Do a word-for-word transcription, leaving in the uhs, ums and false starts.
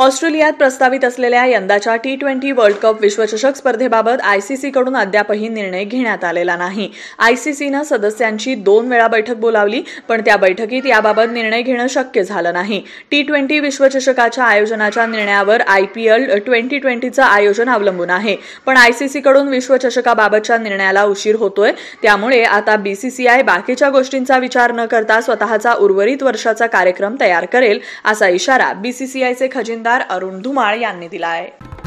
ऑस्ट्रेलियात प्रस्तावित असलेल्या यंदाच्या टी ट्वेंटी वर्ल्ड कप विश्वचषक स्पर्धेबाबत आयसीसीकडून अद्यापही निर्णय घेण्यात आलेला नाही. आयसीसीनं सदस्यांची दोन वेळा बैठक बोलावली, पण त्या बैठकीत याबाबत निर्णय घेणं शक्य झालं नाही. टी ट्वेंटी विश्वचषकाच्या आयोजनाच्या निर्णयावर आयपीएल ट्वेंटी ट्वेंटीचं आयोजन अवलंबून आहे, पण आयसीसीकडून विश्वचषकाबाबतच्या निर्णयाला उशीर होतोय. त्यामुळे आता बीसीसीआय बाकीच्या गोष्टींचा विचार न करता स्वतःचा उर्वरित वर्षाचा कार्यक्रम तयार करेल, असा इशारा बीसीसीआयचे खजिनदार अरुण धुमाळ यांनी दिला आहे.